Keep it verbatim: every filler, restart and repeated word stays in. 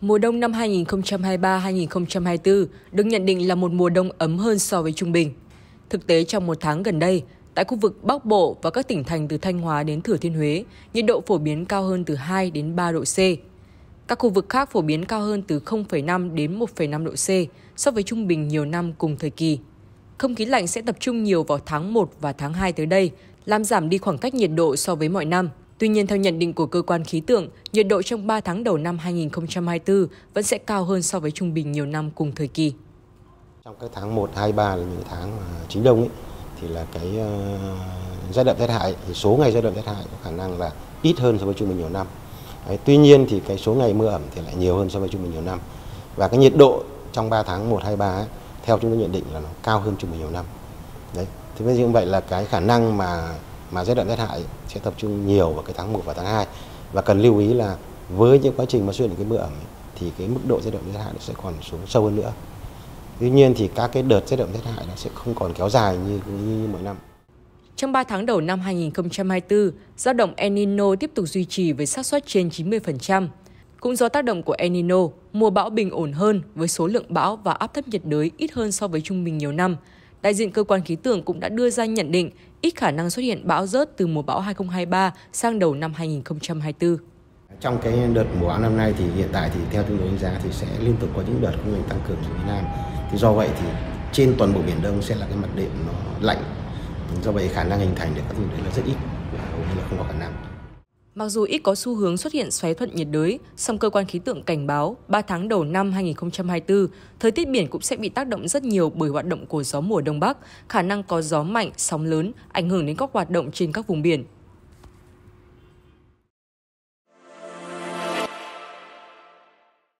Mùa đông năm hai nghìn không trăm hai mươi ba đến hai nghìn không trăm hai mươi tư được nhận định là một mùa đông ấm hơn so với trung bình. Thực tế trong một tháng gần đây, tại khu vực Bắc Bộ và các tỉnh thành từ Thanh Hóa đến Thừa Thiên Huế, nhiệt độ phổ biến cao hơn từ hai đến ba độ C. Các khu vực khác phổ biến cao hơn từ không phẩy năm đến một phẩy năm độ C so với trung bình nhiều năm cùng thời kỳ. Không khí lạnh sẽ tập trung nhiều vào tháng một và tháng hai tới đây, làm giảm đi khoảng cách nhiệt độ so với mọi năm. Tuy nhiên, theo nhận định của cơ quan khí tượng, nhiệt độ trong ba tháng đầu năm hai nghìn không trăm hai mươi tư vẫn sẽ cao hơn so với trung bình nhiều năm cùng thời kỳ. Trong cái tháng một, hai, ba là những tháng chính đông ấy, thì là cái rét đậm rét hại, thì số ngày rét đậm rét hại có khả năng là ít hơn so với trung bình nhiều năm. Đấy, tuy nhiên thì cái số ngày mưa ẩm thì lại nhiều hơn so với trung bình nhiều năm. Và cái nhiệt độ trong ba tháng một, hai, ba ấy, theo chúng tôi nhận định là nó cao hơn trung bình nhiều năm. Đấy, thế vì vậy là cái khả năng mà mà rét đậm rét hại sẽ tập trung nhiều vào cái tháng một và tháng hai, và cần lưu ý là với những quá trình mà xuất hiện cái mưa ẩm ấy, thì cái mức độ rét đậm rét hại nó sẽ còn xuống sâu hơn nữa. Tuy nhiên thì các cái đợt rét đậm rét hại nó sẽ không còn kéo dài như, như, như mỗi năm. Trong ba tháng đầu năm hai nghìn không trăm hai mươi tư, dao động El Nino tiếp tục duy trì với xác suất trên chín mươi phần trăm. Cũng do tác động của El Nino, mùa bão bình ổn hơn với số lượng bão và áp thấp nhiệt đới ít hơn so với trung bình nhiều năm. Đại diện cơ quan khí tượng cũng đã đưa ra nhận định ít khả năng xuất hiện bão rớt từ mùa bão hai nghìn không trăm hai mươi ba sang đầu năm hai nghìn không trăm hai mươi tư. Trong cái đợt mùa bão năm nay thì hiện tại thì theo chúng tôi đánh giá thì sẽ liên tục có những đợt không ngừng tăng cường xuống phía Nam. Thì do vậy thì trên toàn bộ Biển Đông sẽ là cái mặt đệm nó lạnh. Do vậy khả năng hình thành được các vùng đấy là rất ít, hầu như là không có khả năng. Mặc dù ít có xu hướng xuất hiện xoáy thuận nhiệt đới, song cơ quan khí tượng cảnh báo ba tháng đầu năm hai nghìn không trăm hai mươi tư, thời tiết biển cũng sẽ bị tác động rất nhiều bởi hoạt động của gió mùa Đông Bắc, khả năng có gió mạnh, sóng lớn, ảnh hưởng đến các hoạt động trên các vùng biển.